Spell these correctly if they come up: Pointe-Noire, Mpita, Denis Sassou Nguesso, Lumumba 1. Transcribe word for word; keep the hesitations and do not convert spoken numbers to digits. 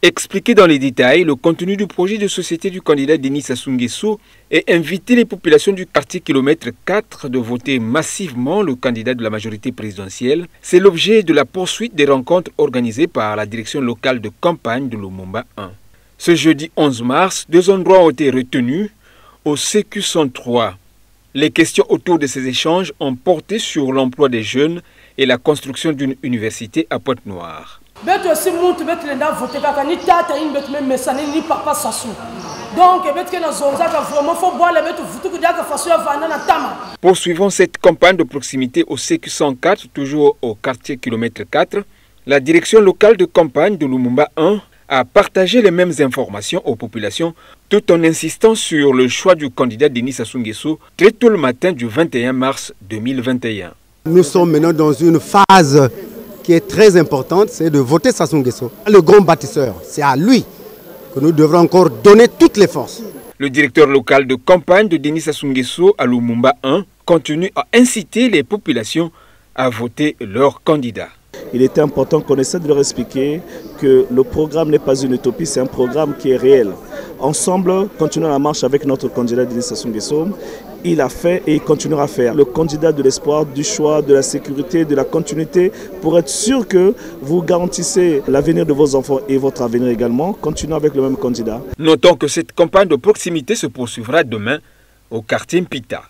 expliquer dans les détails le contenu du projet de société du candidat Denis Sassou Nguesso et inviter les populations du quartier kilomètre quatre de voter massivement le candidat de la majorité présidentielle. C'est l'objet de la poursuite des rencontres organisées par la direction locale de campagne de Lumumba un. Ce jeudi onze mars, deux endroits ont été retenus au C Q cent trois. Les questions autour de ces échanges ont porté sur l'emploi des jeunes et la construction d'une université à Pointe-Noire. Beto si muntu beto lenda voter kaka ni tata in beto même mesane ni papa Sassou. Donc beto que na zonza ka vraiment faut boire les beto vutu ku daka faso avana na tama. Poursuivons cette campagne de proximité au C Q cent quatre, toujours au quartier kilomètre quatre. La direction locale de campagne de Lumumba un a partagé les mêmes informations aux populations tout en insistant sur le choix du candidat Denis Sassou Nguesso très tôt le matin du vingt et un mars deux mille vingt et un. Nous sommes maintenant dans une phase qui est très importante, c'est de voter Sassou Nguesso. Le grand bâtisseur, c'est à lui que nous devrons encore donner toutes les forces. Le directeur local de campagne de Denis Sassou Nguesso à Lumumba un continue à inciter les populations à voter leur candidat. Il était important qu'on essaie de leur expliquer que le programme n'est pas une utopie, c'est un programme qui est réel. Ensemble, continuons la marche avec notre candidat Denis Sassou Nguesso. Il a fait et il continuera à faire. Le candidat de l'espoir, du choix, de la sécurité, de la continuité, pour être sûr que vous garantissez l'avenir de vos enfants et votre avenir également. Continuons avec le même candidat. Notons que cette campagne de proximité se poursuivra demain au quartier Mpita.